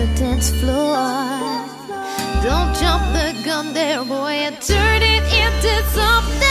the dance floor. Don't jump the gun there, boy, and turn it into something.